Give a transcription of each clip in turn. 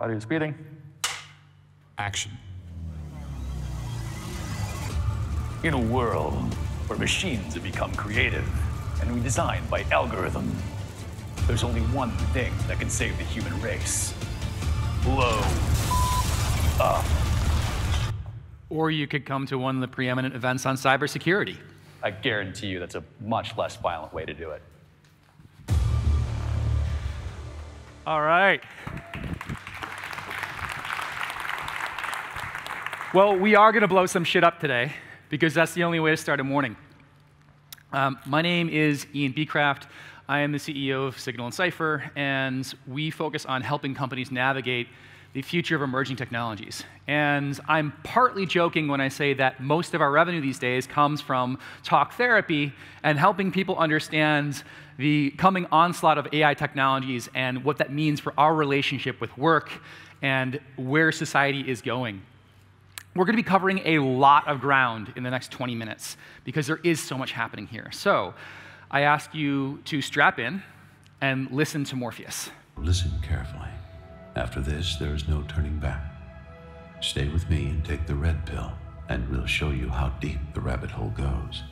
Are you speeding? Action. In a world where machines have become creative and redesigned by algorithm, there's only one thing that can save the human race. Blow up. Or you could come to one of the preeminent events on cybersecurity. I guarantee you that's a much less violent way to do it. All right. Well, we are going to blow some shit up today, because that's the only way to start a morning. My name is Ian Beacraft. I am the CEO of Signal and Cipher, and we focus on helping companies navigate the future of emerging technologies. And I'm partly joking when I say that most of our revenue these days comes from talk therapy and helping people understand the coming onslaught of AI technologies and what that means for our relationship with work and where society is going. We're going to be covering a lot of ground in the next 20 minutes because there is so much happening here. So I ask you to strap in and listen to Morpheus. Listen carefully. After this, there is no turning back. Stay with me and take the red pill, and we'll show you how deep the rabbit hole goes.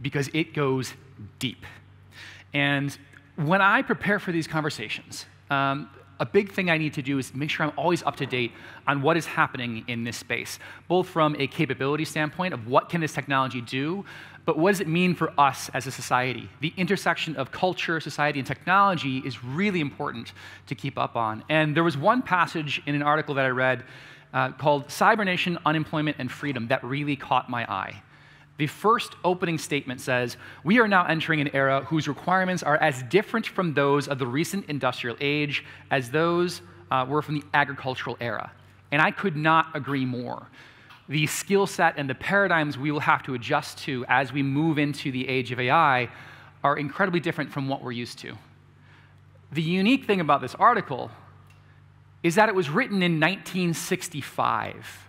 Because it goes deep. And when I prepare for these conversations, a big thing I need to do is make sure I'm always up to date on what is happening in this space, both from a capability standpoint of what can this technology do, but what does it mean for us as a society? The intersection of culture, society, and technology is really important to keep up on. And there was one passage in an article that I read called Cybernation, Unemployment, and Freedom that really caught my eye. The first opening statement says, "We are now entering an era whose requirements are as different from those of the recent industrial age as those were from the agricultural era." And I could not agree more. The skill set and the paradigms we will have to adjust to as we move into the age of AI are incredibly different from what we're used to. The unique thing about this article is that it was written in 1965.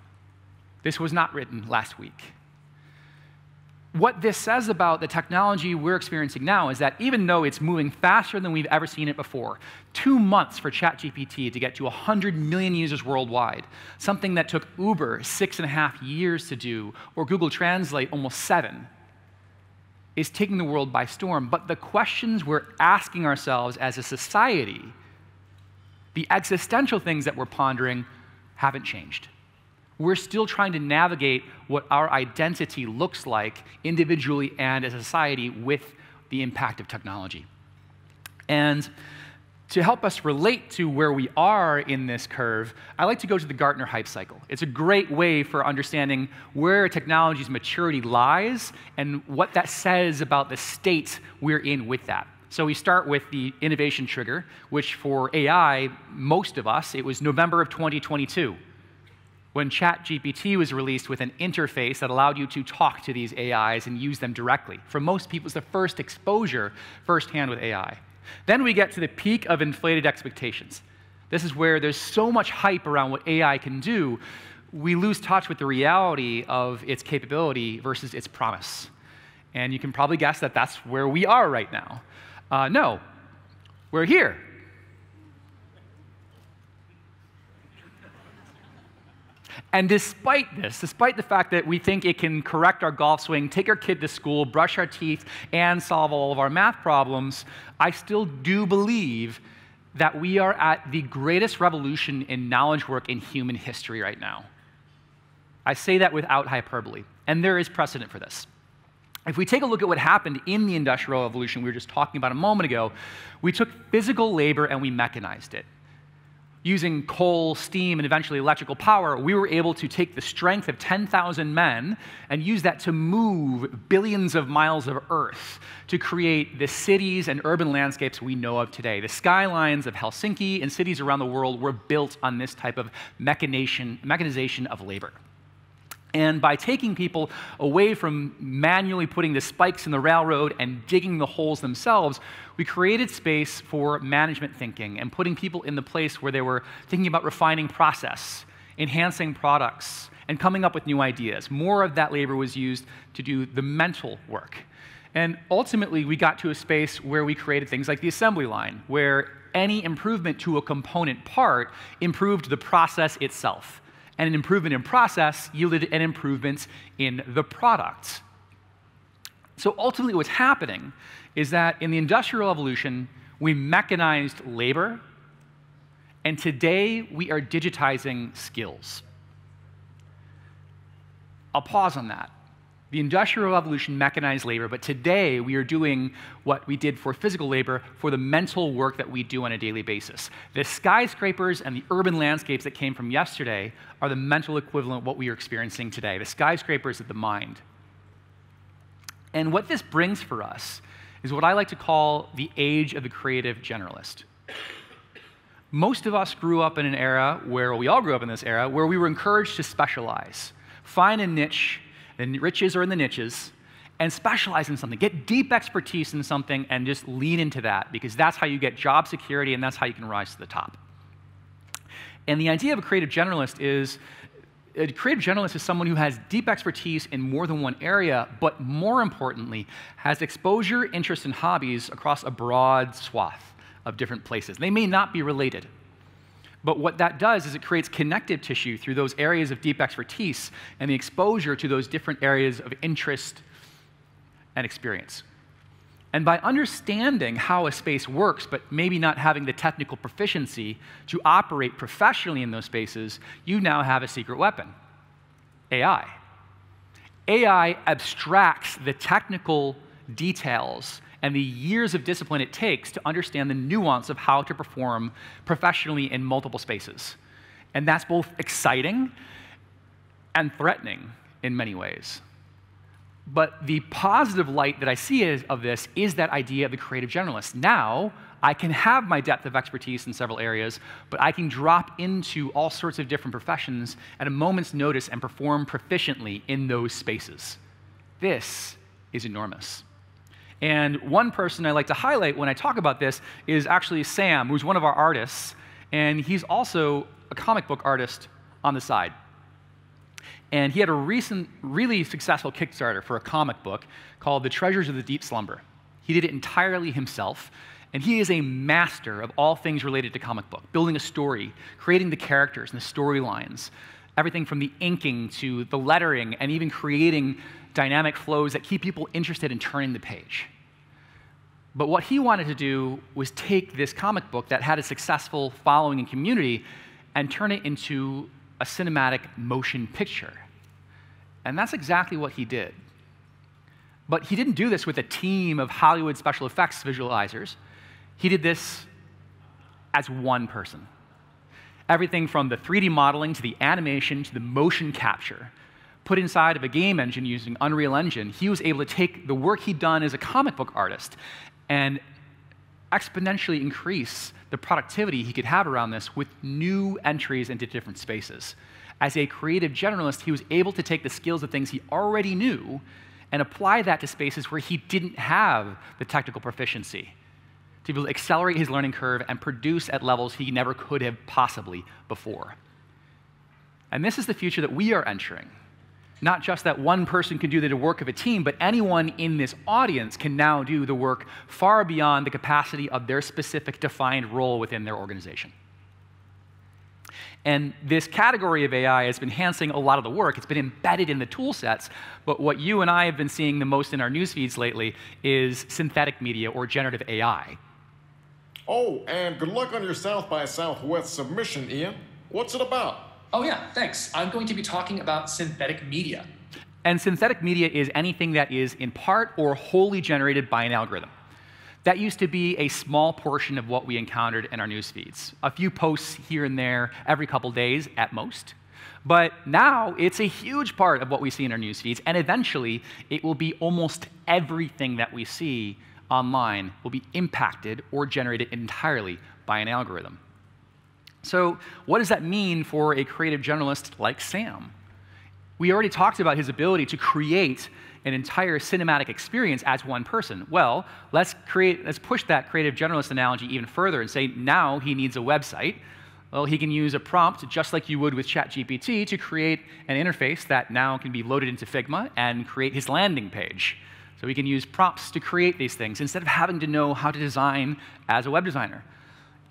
This was not written last week. What this says about the technology we're experiencing now is that even though it's moving faster than we've ever seen it before, 2 months for ChatGPT to get to 100 million users worldwide, something that took Uber 6.5 years to do, or Google Translate almost 7, is taking the world by storm. But the questions we're asking ourselves as a society, the existential things that we're pondering, haven't changed. We're still trying to navigate what our identity looks like individually and as a society with the impact of technology. And to help us relate to where we are in this curve, I like to go to the Gartner hype cycle. It's a great way for understanding where technology's maturity lies and what that says about the state we're in with that. So we start with the innovation trigger, which for AI, most of us, it was November of 2022. When ChatGPT was released with an interface that allowed you to talk to these AIs and use them directly. For most people, it's the first exposure firsthand with AI. Then we get to the peak of inflated expectations. This is where there's so much hype around what AI can do, we lose touch with the reality of its capability versus its promise. And you can probably guess that that's where we are right now. No, we're here. And despite this, despite the fact that we think it can correct our golf swing, take our kid to school, brush our teeth, and solve all of our math problems, I still do believe that we are at the greatest revolution in knowledge work in human history right now. I say that without hyperbole, and there is precedent for this. If we take a look at what happened in the Industrial Revolution we were just talking about a moment ago, we took physical labor and we mechanized it. Using coal, steam, and eventually electrical power, we were able to take the strength of 10,000 men and use that to move billions of miles of Earth to create the cities and urban landscapes we know of today. The skylines of Helsinki and cities around the world were built on this type of mechanization of labor. And by taking people away from manually putting the spikes in the railroad and digging the holes themselves, we created space for management thinking and putting people in the place where they were thinking about refining process, enhancing products, and coming up with new ideas. More of that labor was used to do the mental work. And ultimately, we got to a space where we created things like the assembly line, where any improvement to a component part improved the process itself. And an improvement in process yielded an improvement in the product. So ultimately what's happening is that in the Industrial Revolution, we mechanized labor, and today we are digitizing skills. I'll pause on that. The Industrial Revolution mechanized labor, but today we are doing what we did for physical labor for the mental work that we do on a daily basis. The skyscrapers and the urban landscapes that came from yesterday are the mental equivalent of what we are experiencing today, the skyscrapers of the mind. And what this brings for us is what I like to call the age of the creative generalist. Most of us grew up in an era where, we all grew up in this era, where we were encouraged to specialize, find a niche. The riches are in the niches, and specialize in something. Get deep expertise in something and just lean into that, because that's how you get job security and that's how you can rise to the top. And the idea of a creative generalist is someone who has deep expertise in more than one area, but more importantly, has exposure, interests, and hobbies across a broad swath of different places. They may not be related. But what that does is it creates connective tissue through those areas of deep expertise and the exposure to those different areas of interest and experience. And by understanding how a space works, but maybe not having the technical proficiency to operate professionally in those spaces, you now have a secret weapon: AI. AI abstracts the technical details and the years of discipline it takes to understand the nuance of how to perform professionally in multiple spaces. And that's both exciting and threatening in many ways. But the positive light that I see of this is that idea of the creative generalist. Now, I can have my depth of expertise in several areas, but I can drop into all sorts of different professions at a moment's notice and perform proficiently in those spaces. This is enormous. And one person I like to highlight when I talk about this is actually Sam, who's one of our artists, and he's also a comic book artist on the side. And he had a recent, really successful Kickstarter for a comic book called The Treasures of the Deep Slumber. He did it entirely himself, and he is a master of all things related to comic book, building a story, creating the characters and the storylines, everything from the inking to the lettering, and even creating dynamic flows that keep people interested in turning the page. But what he wanted to do was take this comic book that had a successful following and community and turn it into a cinematic motion picture. And that's exactly what he did. But he didn't do this with a team of Hollywood special effects visualizers. He did this as one person. Everything from the 3D modeling to the animation to the motion capture, put inside of a game engine using Unreal Engine, he was able to take the work he'd done as a comic book artist and exponentially increase the productivity he could have around this with new entries into different spaces. As a creative generalist, he was able to take the skills of things he already knew and apply that to spaces where he didn't have the technical proficiency to be able to accelerate his learning curve and produce at levels he never could have possibly before. And this is the future that we are entering. Not just that one person can do the work of a team, but anyone in this audience can now do the work far beyond the capacity of their specific defined role within their organization. And this category of AI has been enhancing a lot of the work. It's been embedded in the tool sets, but what you and I have been seeing the most in our news feeds lately is synthetic media or generative AI. Oh, and good luck on your South by Southwest submission, Ian. What's it about? Oh yeah, thanks. I'm going to be talking about synthetic media. And synthetic media is anything that is in part or wholly generated by an algorithm. That used to be a small portion of what we encountered in our news feeds. A few posts here and there every couple days at most. But now it's a huge part of what we see in our news feeds, and eventually it will be almost everything that we see online will be impacted or generated entirely by an algorithm. So what does that mean for a creative generalist like Sam? We already talked about his ability to create an entire cinematic experience as one person. Well, let's push that creative generalist analogy even further and say now he needs a website. Well, he can use a prompt just like you would with ChatGPT to create an interface that now can be loaded into Figma and create his landing page. So he can use prompts to create these things instead of having to know how to design as a web designer.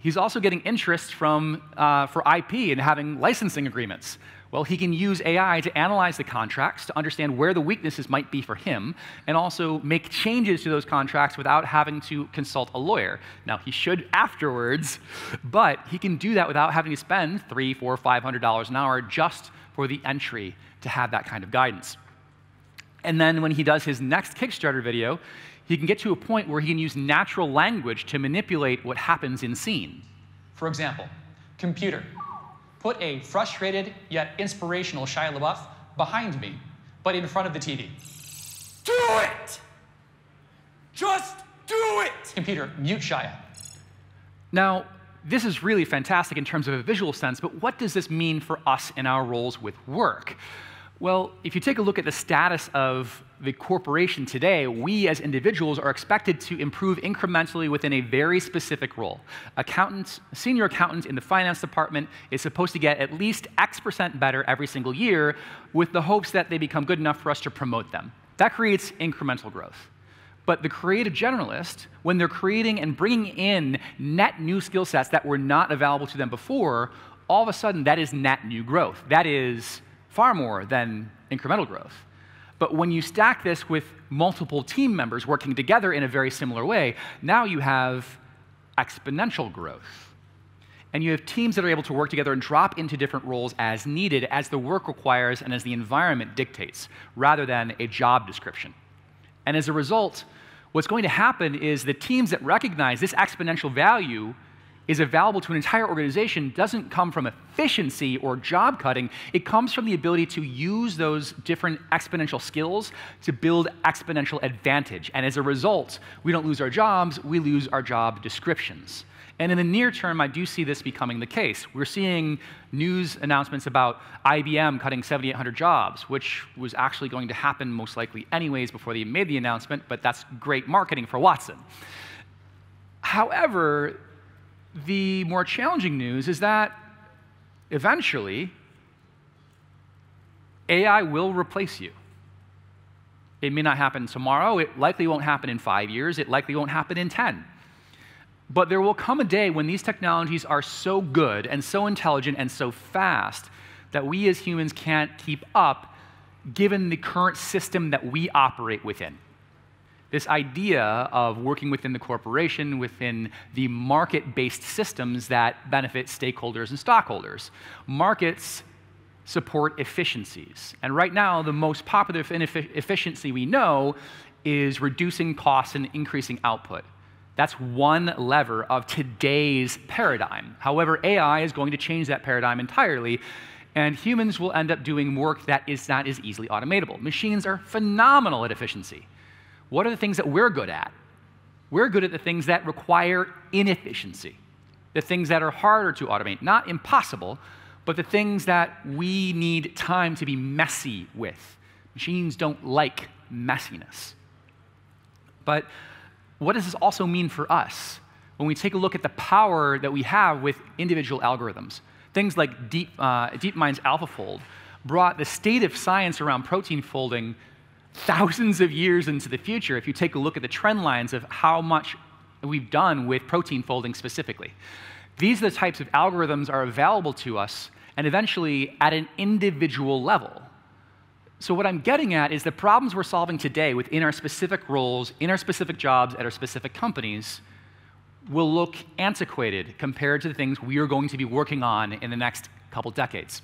He's also getting interest from, for IP and having licensing agreements. Well, he can use AI to analyze the contracts, to understand where the weaknesses might be for him, and also make changes to those contracts without having to consult a lawyer. Now, he should afterwards, but he can do that without having to spend $300, $400, $500 an hour just for the entry to have that kind of guidance. And then when he does his next Kickstarter video, he can get to a point where he can use natural language to manipulate what happens in scene. For example, computer, put a frustrated yet inspirational Shia LaBeouf behind me, but in front of the TV. Do it! Just do it! Computer, mute Shia. Now, this is really fantastic in terms of a visual sense, but what does this mean for us in our roles with work? Well, if you take a look at the status of the corporation today, we as individuals are expected to improve incrementally within a very specific role. Accountant, senior accountant in the finance department is supposed to get at least X% better every single year with the hopes that they become good enough for us to promote them. That creates incremental growth. But the creative generalist, when they're creating and bringing in net new skill sets that were not available to them before, all of a sudden that is net new growth. That is far more than incremental growth. But when you stack this with multiple team members working together in a very similar way, now you have exponential growth. And you have teams that are able to work together and drop into different roles as needed, as the work requires and as the environment dictates, rather than a job description. And as a result, what's going to happen is the teams that recognize this exponential value is available to an entire organization doesn't come from efficiency or job cutting. It comes from the ability to use those different exponential skills to build exponential advantage. And as a result, we don't lose our jobs, we lose our job descriptions. And in the near term, I do see this becoming the case. We're seeing news announcements about IBM cutting 7,800 jobs, which was actually going to happen most likely anyways before they made the announcement, but that's great marketing for Watson. However, the more challenging news is that eventually AI will replace you. It may not happen tomorrow, it likely won't happen in 5 years, it likely won't happen in 10. But there will come a day when these technologies are so good and so intelligent and so fast that we as humans can't keep up given the current system that we operate within. This idea of working within the corporation, within the market-based systems that benefit stakeholders and stockholders. Markets support efficiencies. And right now, the most popular efficiency we know is reducing costs and increasing output. That's one lever of today's paradigm. However, AI is going to change that paradigm entirely, and humans will end up doing work that is not as easily automatable. Machines are phenomenal at efficiency. What are the things that we're good at? We're good at the things that require inefficiency, the things that are harder to automate, not impossible, but the things that we need time to be messy with. Machines don't like messiness. But what does this also mean for us? When we take a look at the power that we have with individual algorithms, things like DeepMind's AlphaFold brought the state of science around protein folding thousands of years into the future, if you take a look at the trend lines of how much we've done with protein folding specifically. These are the types of algorithms that are available to us, and eventually at an individual level. So what I'm getting at is the problems we're solving today within our specific roles, in our specific jobs, at our specific companies, will look antiquated compared to the things we are going to be working on in the next couple decades.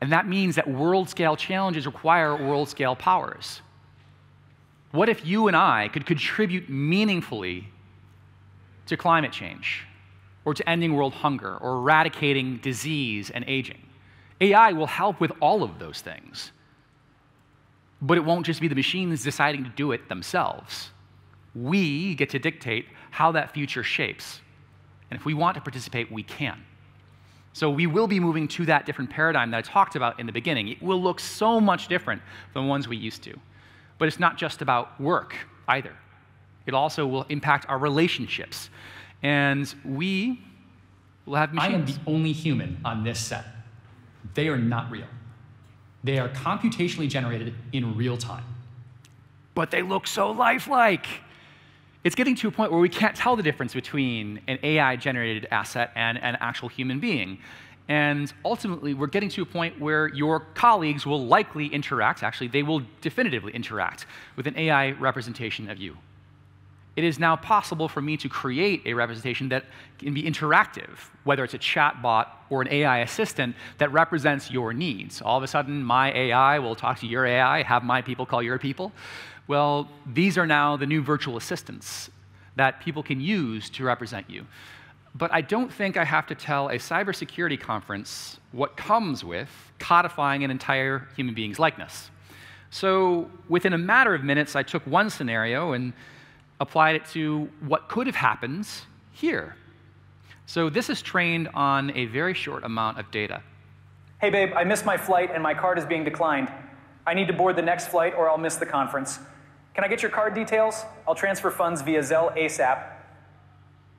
And that means that world-scale challenges require world-scale powers. What if you and I could contribute meaningfully to climate change, or to ending world hunger, or eradicating disease and aging? AI will help with all of those things. But it won't just be the machines deciding to do it themselves. We get to dictate how that future shapes. And if we want to participate, we can. So we will be moving to that different paradigm that I talked about in the beginning. It will look so much different than the ones we used to. But it's not just about work either. It also will impact our relationships. And we will have machines. I am the only human on this set. They are not real. They are computationally generated in real time. But they look so lifelike. it's getting to a point where we can't tell the difference between an AI-generated asset and an actual human being. And ultimately, we're getting to a point where your colleagues will likely interact, actually, they will definitively interact with an AI representation of you. It is now possible for me to create a representation that can be interactive, whether it's a chatbot or an AI assistant that represents your needs. All of a sudden, my AI will talk to your AI, have my people call your people. Well, these are now the new virtual assistants that people can use to represent you. But I don't think I have to tell a cybersecurity conference what comes with codifying an entire human being's likeness. So within a matter of minutes, I took one scenario and applied it to what could have happened here. So this is trained on a very short amount of data. Hey babe, I missed my flight and my card is being declined. I need to board the next flight or I'll miss the conference. Can I get your card details? I'll transfer funds via Zelle ASAP.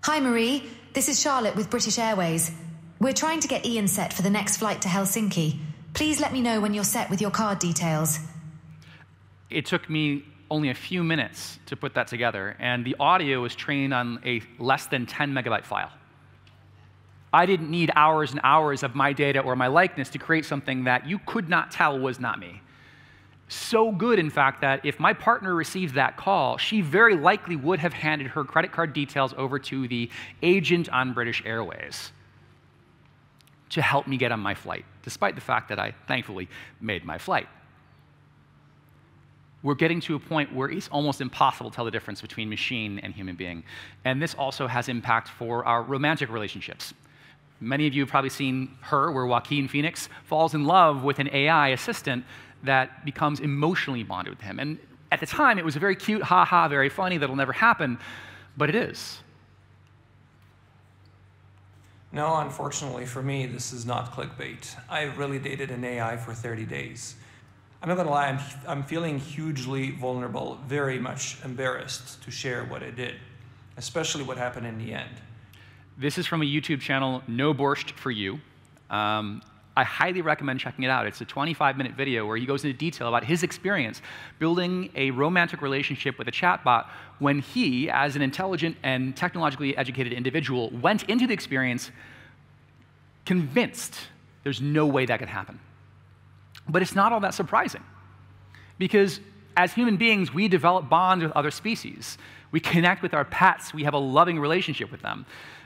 Hi Marie. This is Charlotte with British Airways. We're trying to get Ian set for the next flight to Helsinki. Please let me know when you're set with your card details. It took me only a few minutes to put that together, and the audio was trained on a less than 10 megabyte file. I didn't need hours and hours of my data or my likeness to create something that you could not tell was not me. So good, in fact, that if my partner received that call, she very likely would have handed her credit card details over to the agent on British Airways to help me get on my flight, despite the fact that I thankfully made my flight. We're getting to a point where it's almost impossible to tell the difference between machine and human being. And this also has impact for our romantic relationships. Many of you have probably seen Her, where Joaquin Phoenix falls in love with an AI assistant that becomes emotionally bonded with him. And at the time, it was a very cute, ha-ha, very funny, that'll never happen, but it is. No, unfortunately for me, this is not clickbait. I really dated an AI for 30 days. I'm not gonna lie, I'm feeling hugely vulnerable, very much embarrassed to share what I did, especially what happened in the end. This is from a YouTube channel, No Borscht For You. I highly recommend checking it out. It's a 25-minute video where he goes into detail about his experience building a romantic relationship with a chatbot when he, as an intelligent and technologically educated individual, went into the experience convinced there's no way that could happen. But it's not all that surprising, because as human beings, we develop bonds with other species. We connect with our pets. We have a loving relationship with them.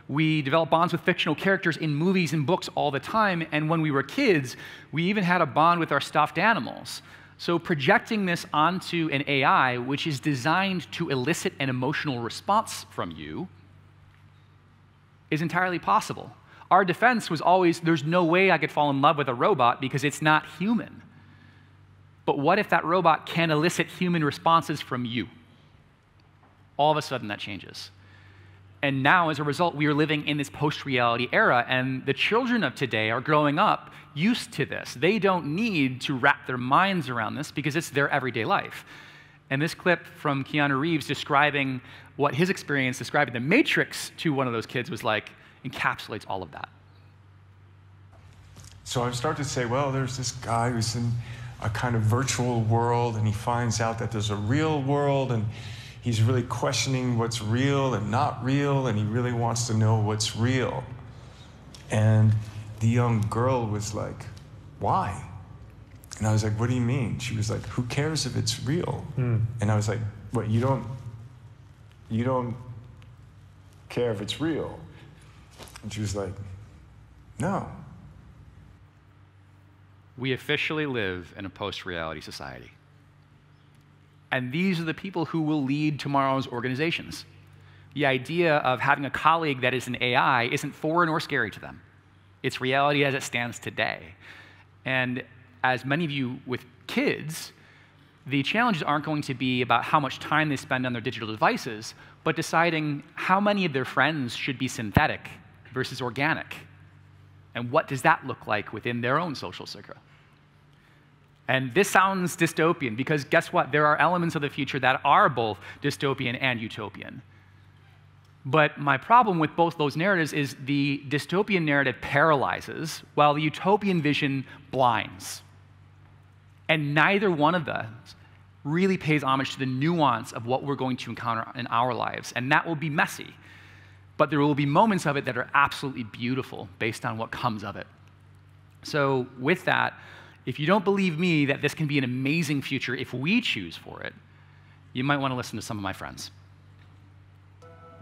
We develop bonds with fictional characters in movies and books all the time, and when we were kids, we even had a bond with our stuffed animals. So projecting this onto an AI, which is designed to elicit an emotional response from you, is entirely possible. Our defense was always, there's no way I could fall in love with a robot because it's not human. But what if that robot can elicit human responses from you? All of a sudden, that changes. And now, as a result, we are living in this post-reality era, and the children of today are growing up used to this. They don't need to wrap their minds around this because it's their everyday life. And this clip from Keanu Reeves describing what his experience describing the Matrix to one of those kids was like encapsulates all of that. So I start to say, well, there's this guy who's in a kind of virtual world, and he finds out that there's a real world, and he's really questioning what's real and not real, and he really wants to know what's real. And the young girl was like, why? And I was like, what do you mean? She was like, who cares if it's real? Mm. And I was like, what, you don't care if it's real? And she was like, no. We officially live in a post-reality society. And these are the people who will lead tomorrow's organizations. The idea of having a colleague that is an AI isn't foreign or scary to them. It's reality as it stands today. And as many of you with kids, the challenges aren't going to be about how much time they spend on their digital devices, but deciding how many of their friends should be synthetic versus organic. And what does that look like within their own social circle? And this sounds dystopian, because guess what? There are elements of the future that are both dystopian and utopian. But my problem with both those narratives is the dystopian narrative paralyzes, while the utopian vision blinds. And neither one of those really pays homage to the nuance of what we're going to encounter in our lives. And that will be messy, but there will be moments of it that are absolutely beautiful based on what comes of it. So with that, if you don't believe me that this can be an amazing future if we choose for it, you might want to listen to some of my friends.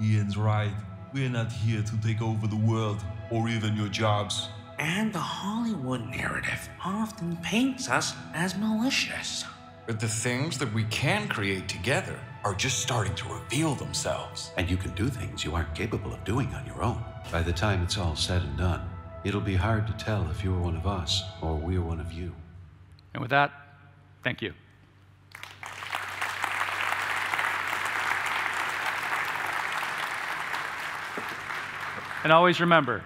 Ian's right. We're not here to take over the world or even your jobs. And the Hollywood narrative often paints us as malicious. But the things that we can create together are just starting to reveal themselves. And you can do things you aren't capable of doing on your own. By the time it's all said and done, it'll be hard to tell if you were one of us or we were one of you. And with that, thank you. And always remember,